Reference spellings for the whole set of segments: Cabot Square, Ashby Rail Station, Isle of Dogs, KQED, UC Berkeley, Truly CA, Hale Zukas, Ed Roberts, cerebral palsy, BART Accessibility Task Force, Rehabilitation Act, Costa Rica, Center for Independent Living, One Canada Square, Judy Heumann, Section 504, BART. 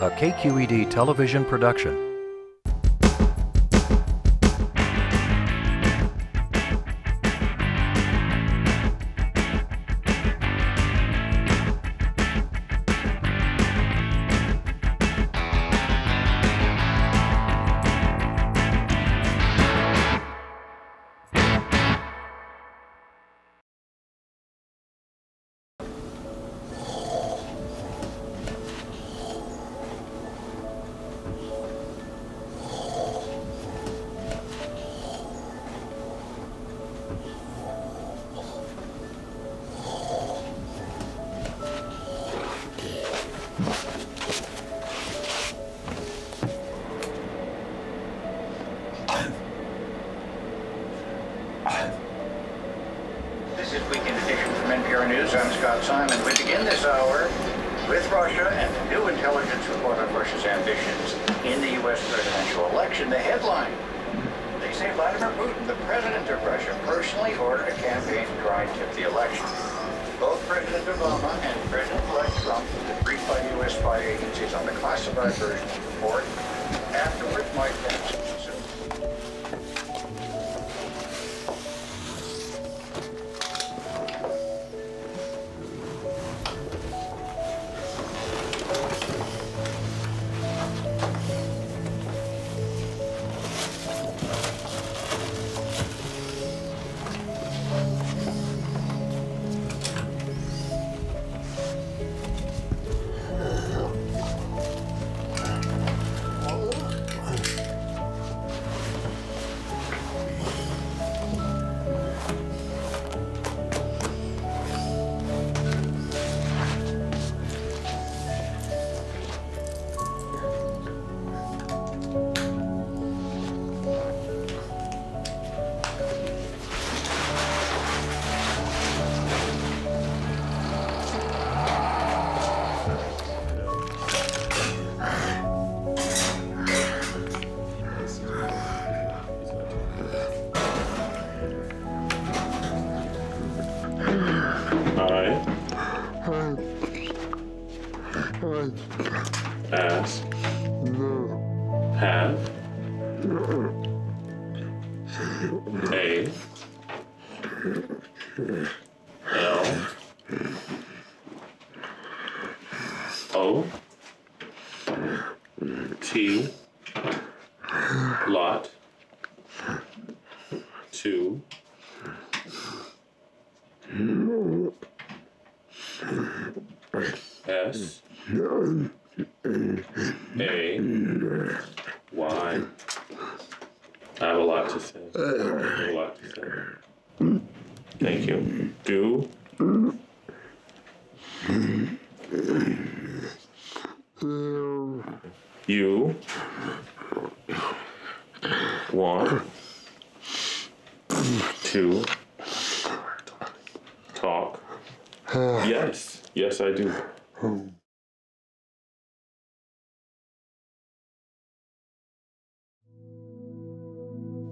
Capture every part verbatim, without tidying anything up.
a K Q E D television production.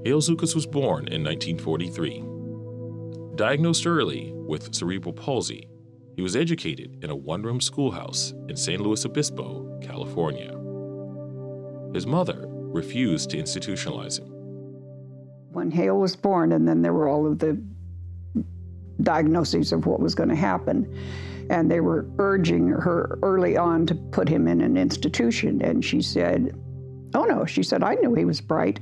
Hale Zukas was born in nineteen forty-three. Diagnosed early with cerebral palsy, he was educated in a one-room schoolhouse in Saint Louis Obispo, California. His mother refused to institutionalize him. When Hale was born, and then there were all of the diagnoses of what was going to happen, and they were urging her early on to put him in an institution, and she said, oh no, she said, I knew he was bright.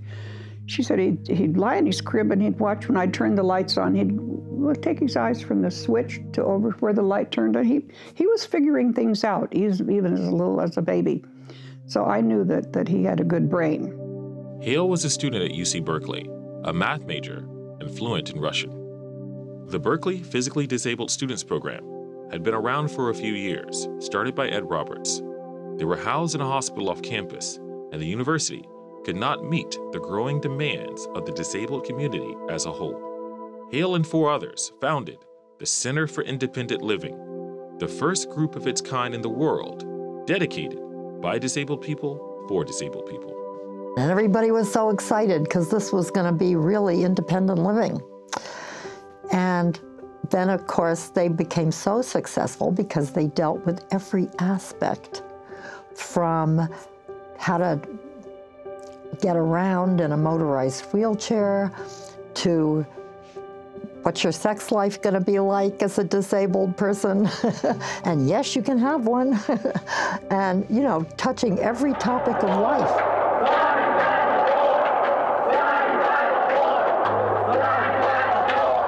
She said he'd, he'd lie in his crib and he'd watch when I turned the lights on. He'd well, take his eyes from the switch to over where the light turned on. He, he was figuring things out, he's, even as little as a baby. So I knew that, that he had a good brain. Hale was a student at U C Berkeley, a math major, and fluent in Russian. The Berkeley Physically Disabled Students Program had been around for a few years, started by Ed Roberts. They were housed in a hospital off campus, and the university could not meet the growing demands of the disabled community as a whole. Hale and four others founded the Center for Independent Living, the first group of its kind in the world, dedicated by disabled people for disabled people. And everybody was so excited because this was going to be really independent living. And then, of course, they became so successful because they dealt with every aspect from how to get around in a motorized wheelchair to what's your sex life going to be like as a disabled person? And yes, you can have one. And, you know, touching every topic of life.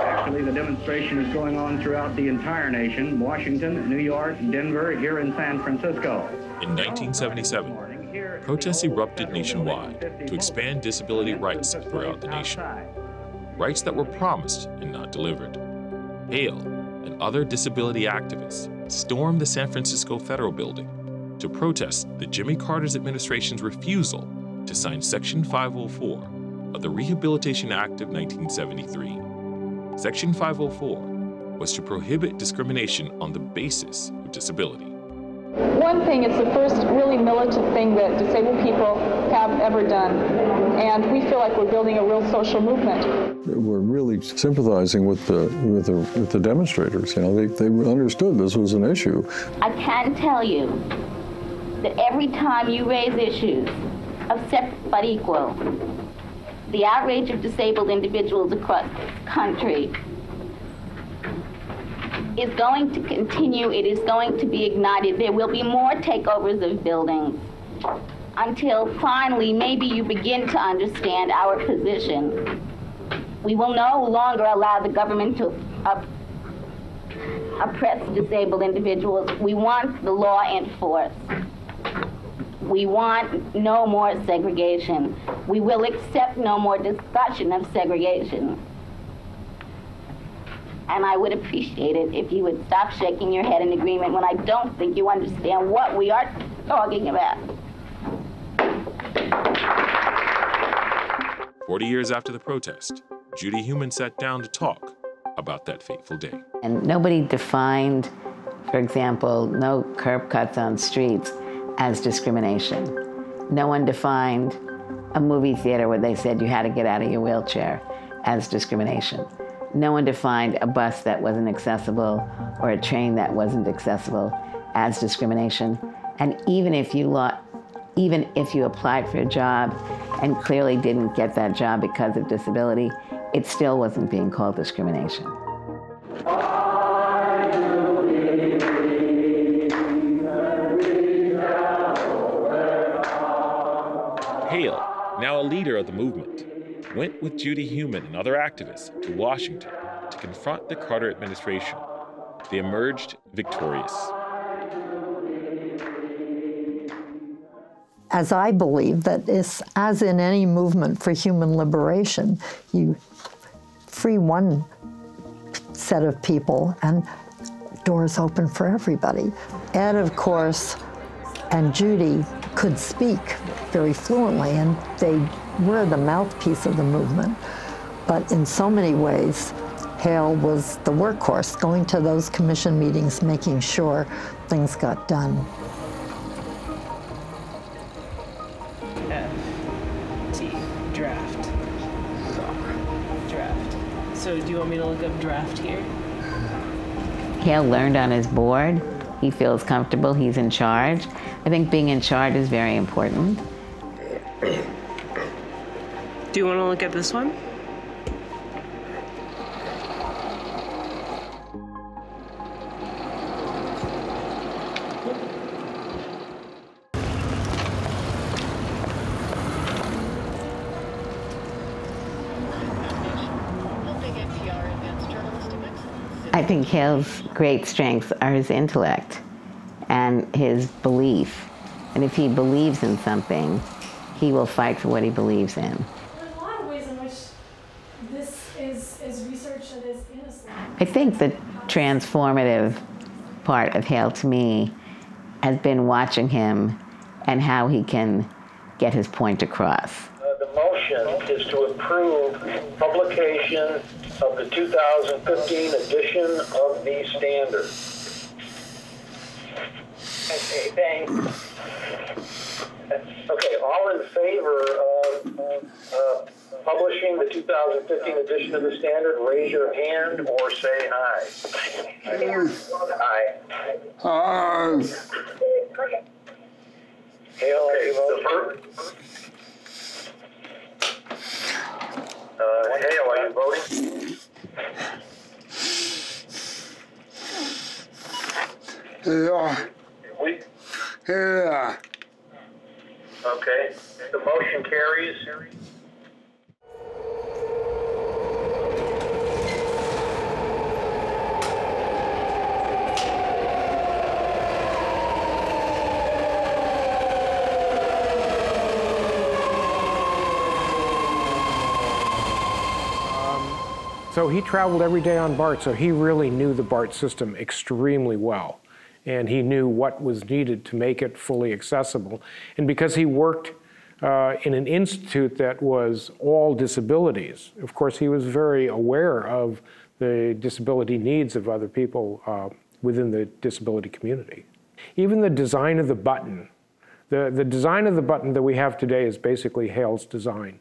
Actually, the demonstration is going on throughout the entire nation, Washington, New York, Denver, here in San Francisco. In nineteen seventy-seven, protests erupted nationwide to expand disability rights throughout the nation. Rights that were promised and not delivered. Hale and other disability activists stormed the San Francisco Federal Building to protest the Jimmy Carter's administration's refusal to sign Section five oh four of the Rehabilitation Act of nineteen seventy-three. Section five oh four was to prohibit discrimination on the basis of disability. One thing, it's the first really militant thing that disabled people have ever done, and we feel like we're building a real social movement. We're really sympathizing with the with the, with the demonstrators. You know, they, they understood this was an issue. I can tell you that every time you raise issues of separate but equal, the outrage of disabled individuals across the country is going to continue. It is going to be ignited. There will be more takeovers of buildings until finally maybe you begin to understand our position. We will no longer allow the government to up oppress disabled individuals. We want the law enforced. We want no more segregation. We will accept no more discussion of segregation. And I would appreciate it if you would stop shaking your head in agreement when I don't think you understand what we are talking about. Forty years after the protest, Judy Heumann sat down to talk about that fateful day. And nobody defined, for example, no curb cuts on streets as discrimination. No one defined a movie theater where they said you had to get out of your wheelchair as discrimination. No one defined a bus that wasn't accessible or a train that wasn't accessible as discrimination. And even if you lo- even if you applied for a job and clearly didn't get that job because of disability, it still wasn't being called discrimination. Hale, now a leader of the movement, went with Judy Heumann and other activists to Washington to confront the Carter administration. They emerged victorious. As I believe that it's, as in any movement for human liberation, you free one set of people and doors open for everybody. Ed, of course, and Judy could speak very fluently, and they were the mouthpiece of the movement. But in so many ways, Hale was the workhorse, going to those commission meetings, making sure things got done. F, T, draft, draft. So do you want me to look up draft here? Hale learned on his board. He feels comfortable, he's in charge. I think being in charge is very important. Do you want to look at this one? I think Hale's great strengths are his intellect and his belief. And if he believes in something, he will fight for what he believes in. I think the transformative part of Hale to me has been watching him and how he can get his point across. Uh, the motion is to approve publication of the two thousand fifteen edition of the Standard. Okay, thanks. Okay, all in favor of uh, publishing the two thousand fifteen edition of the Standard, raise your hand or say aye. Aye. Aye. Aye. Defer. Uh, Hale, are you voting? Yeah. We? Yeah. Okay. The motion carries. So he traveled every day on BART, so he really knew the BART system extremely well. And he knew what was needed to make it fully accessible. And because he worked uh, in an institute that was all disabilities, of course, he was very aware of the disability needs of other people uh, within the disability community. Even the design of the button, the, the design of the button that we have today is basically Hale's design.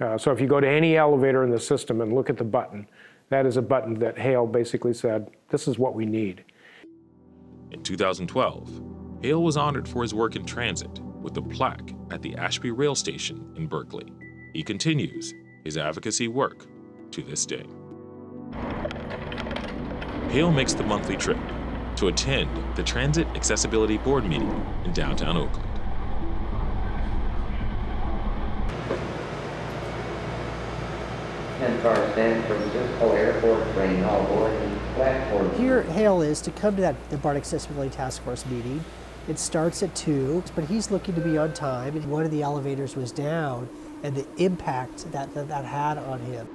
Uh, so if you go to any elevator in the system and look at the button, that is a button that Hale basically said, this is what we need. In two thousand twelve, Hale was honored for his work in transit with a plaque at the Ashby Rail Station in Berkeley. He continues his advocacy work to this day. Hale makes the monthly trip to attend the Transit Accessibility Board meeting in downtown Oakland. Here Hale is to come to that the BART Accessibility Task Force meeting. It starts at two, but he's looking to be on time, and one of the elevators was down, and the impact that that, that had on him.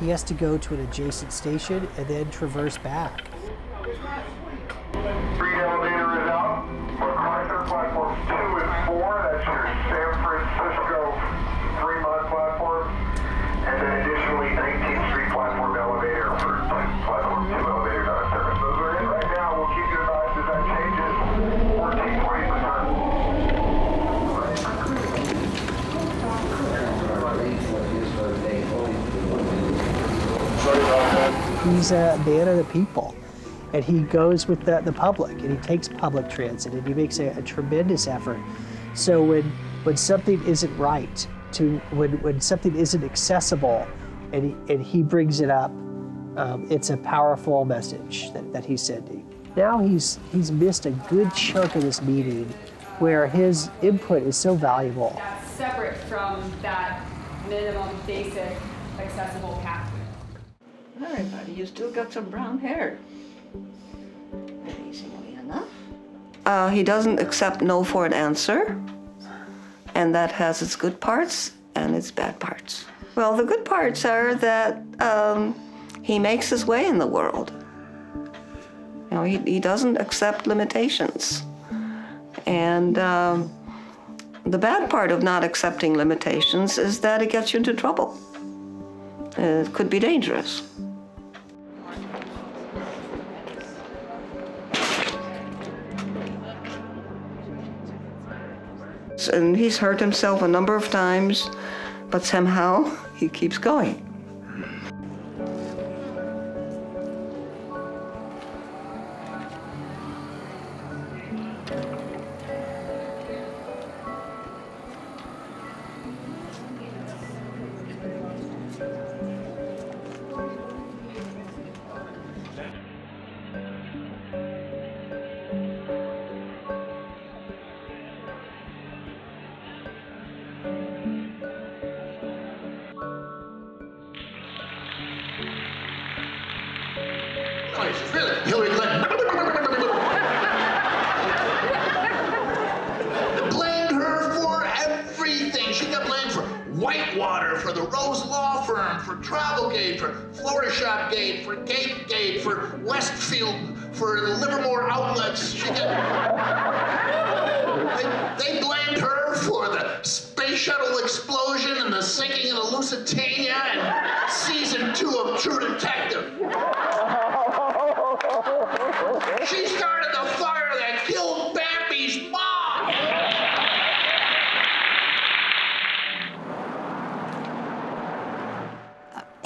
He has to go to an adjacent station and then traverse back. He's a man of the people, and he goes with the, the public, and he takes public transit, and he makes a, a tremendous effort. So when, when something isn't right, to when, when something isn't accessible, and he, and he brings it up, um, it's a powerful message that, that he's sending. Now he's, he's missed a good chunk of this meeting where his input is so valuable. That's separate from that minimum basic accessible pathway. All right, buddy, you still got some brown hair. Amazingly enough. Uh, he doesn't accept no for an answer, and that has its good parts and its bad parts. Well, the good parts are that um, he makes his way in the world. You know, he, he doesn't accept limitations. And um, the bad part of not accepting limitations is that it gets you into trouble. It could be dangerous. And he's hurt himself a number of times, but somehow he keeps going.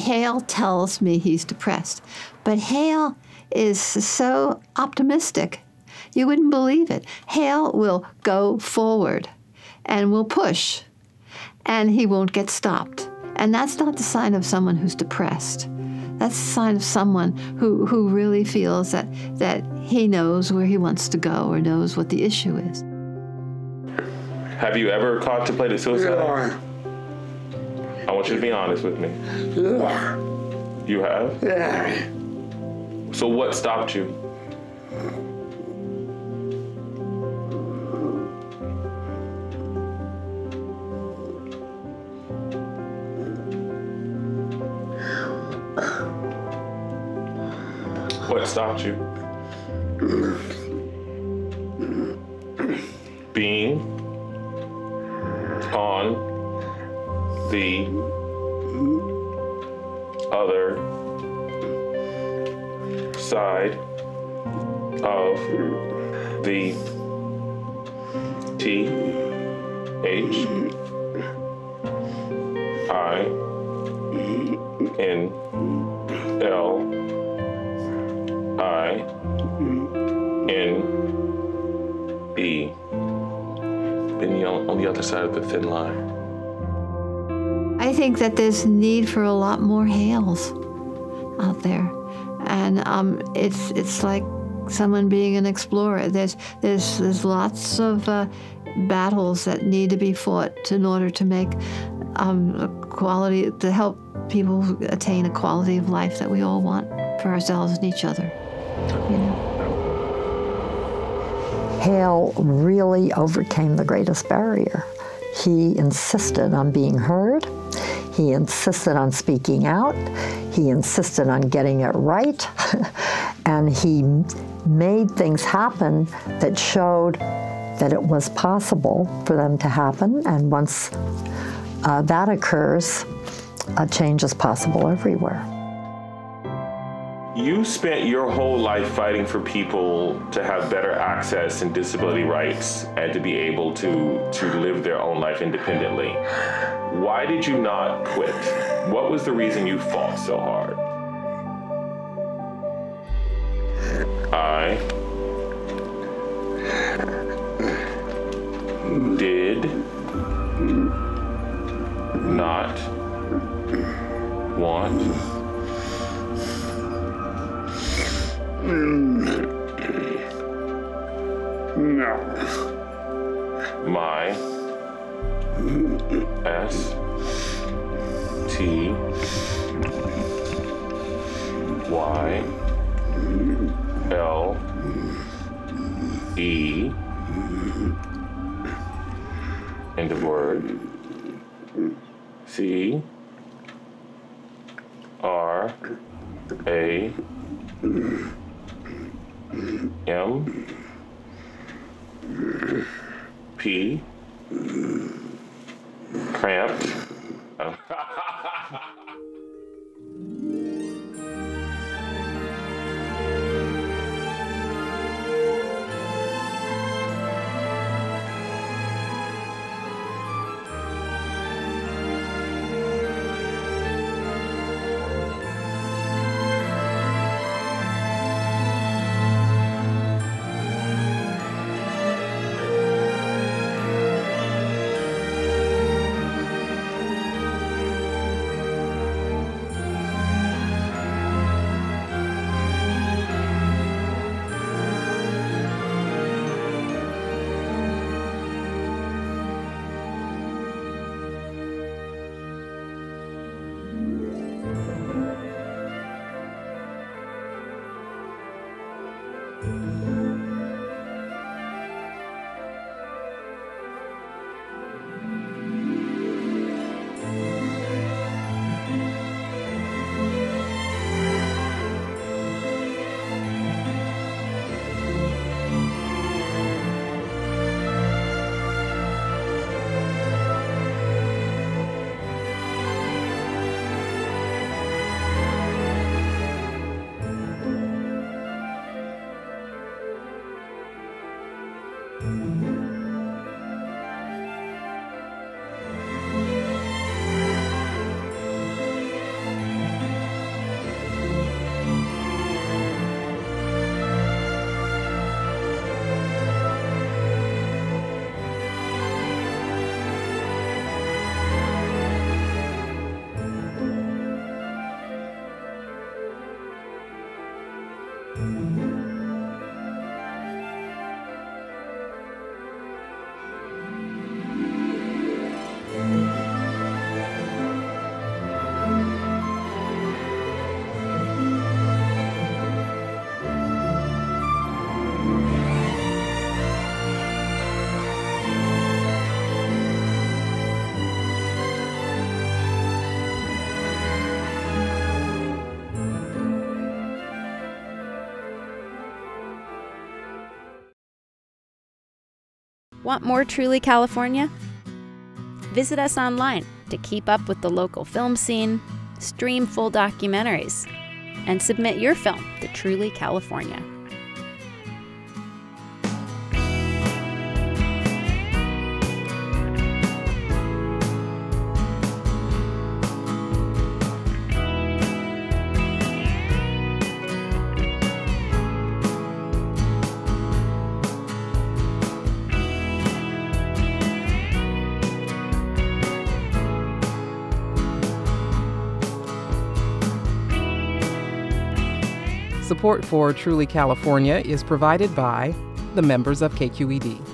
Hale tells me he's depressed, but Hale is so optimistic. You wouldn't believe it. Hale will go forward and will push, and he won't get stopped. And that's not the sign of someone who's depressed. That's the sign of someone who, who really feels that, that he knows where he wants to go or knows what the issue is. Have you ever contemplated suicide? Yeah. I want you to be honest with me. Yeah. You have? Yeah. So what stopped you? What stopped you? Being on the other side of the T H I N L I N E, being on the other side of the thin line. I think that there's need for a lot more Hales out there, and um, it's it's like someone being an explorer. There's there's there's lots of uh, battles that need to be fought in order to make um, quality to help people attain a quality of life that we all want for ourselves and each other. You know. Hale really overcame the greatest barrier. He insisted on being heard. He insisted on speaking out. He insisted on getting it right. And he made things happen that showed that it was possible for them to happen. And once uh, that occurs, a change is possible everywhere. You spent your whole life fighting for people to have better access and disability rights and to be able to, to live their own life independently. Why did you not quit? What was the reason you fought so hard? I did not want No. My S T Y L E end of word C R A M P cramped. Want more Truly California? Visit us online to keep up with the local film scene, stream full documentaries, and submit your film to Truly California. Support for Truly California is provided by the members of K Q E D.